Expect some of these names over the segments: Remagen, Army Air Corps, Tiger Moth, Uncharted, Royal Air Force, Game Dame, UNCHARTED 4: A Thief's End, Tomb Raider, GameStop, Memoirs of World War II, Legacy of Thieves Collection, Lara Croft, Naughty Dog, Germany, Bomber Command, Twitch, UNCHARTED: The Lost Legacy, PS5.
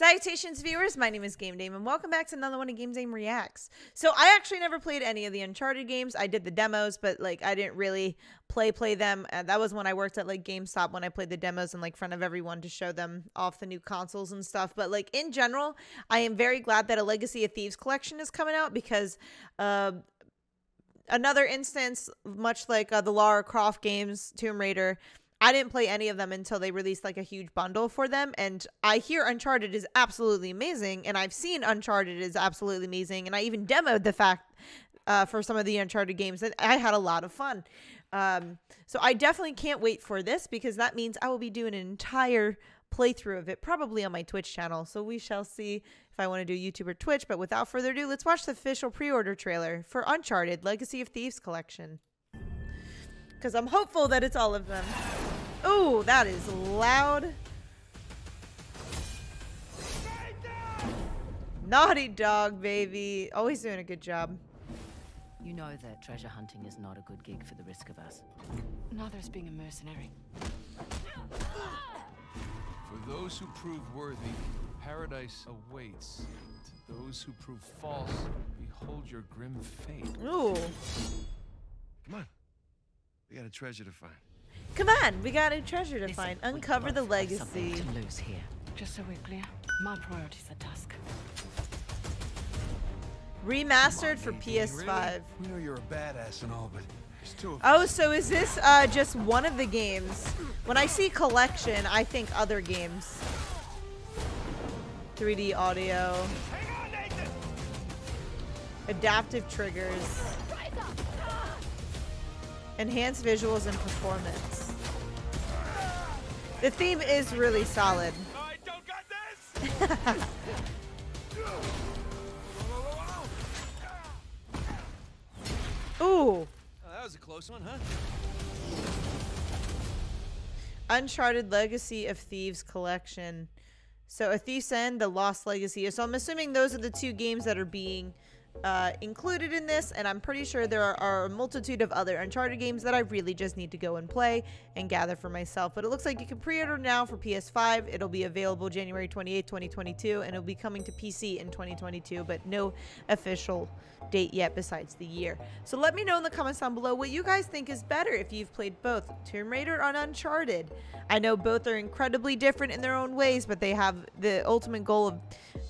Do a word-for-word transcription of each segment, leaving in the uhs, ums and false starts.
Salutations, viewers. My name is Game Dame, and welcome back to another one of Game Dame Reacts. So I actually never played any of the Uncharted games. I did the demos, but like I didn't really play play them. Uh, that was when I worked at like GameStop, when I played the demos in like front of everyone to show them off the new consoles and stuff. But like in general, I am very glad that a Legacy of Thieves collection is coming out because uh, another instance, much like uh, the Lara Croft games, Tomb Raider. I didn't play any of them until they released like a huge bundle for them, and I hear Uncharted is absolutely amazing, and I've seen Uncharted is absolutely amazing, and I even demoed the fact uh, for some of the Uncharted games, and I had a lot of fun. Um, so I definitely can't wait for this, because that means I will be doing an entire playthrough of it, probably on my Twitch channel, so we shall see if I want to do YouTube or Twitch, but without further ado, let's watch the official pre-order trailer for Uncharted Legacy of Thieves Collection, because I'm hopeful that it's all of them. Ooh, that is loud. Naughty Dog, baby. Always doing a good job. You know that treasure hunting is not a good gig for the risk of us. Neither is being a mercenary. For those who prove worthy, paradise awaits. To those who prove false, behold your grim fate. Ooh. Come on. We got a treasure to find. Come on, we got a treasure to Listen, find. Uncover the legacy. To lose here. Just so we're clear, my priority's the task. Remastered on, for P S five. Really? We know you're a badass and all, but there's two of Oh, so is this uh, just one of the games? When I see collection, I think other games. three D audio. Adaptive triggers. Enhanced visuals and performance. The theme is really solid. I don't got this. Ooh. Oh, that was a close one, huh? Uncharted Legacy of Thieves Collection. So, A Thief's End, The Lost Legacy. So, I'm assuming those are the two games that are being Uh, included in this, and I'm pretty sure there are, are a multitude of other Uncharted games that I really just need to go and play and gather for myself, but it looks like you can pre-order now for P S five. It'll be available January twenty-eighth twenty twenty-two, and it'll be coming to P C in twenty twenty-two, but no official date yet besides the year. So let me know in the comments down below what you guys think is better if you've played both Tomb Raider or Uncharted. I know both are incredibly different in their own ways, but they have the ultimate goal of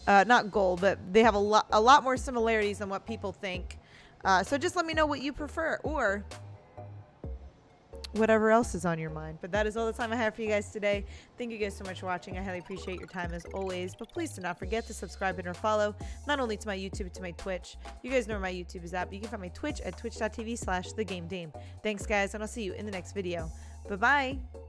uh, not goal, but they have a lot a lot more similarities than what people think. Uh, so just let me know what you prefer or whatever else is on your mind. But that is all the time I have for you guys today. Thank you guys so much for watching. I highly appreciate your time as always. But please do not forget to subscribe and or follow not only to my YouTube but to my Twitch. You guys know where my YouTube is at, but you can find my Twitch at twitch dot t v slash the Game Dame. Thanks guys, and I'll see you in the next video. Bye-bye.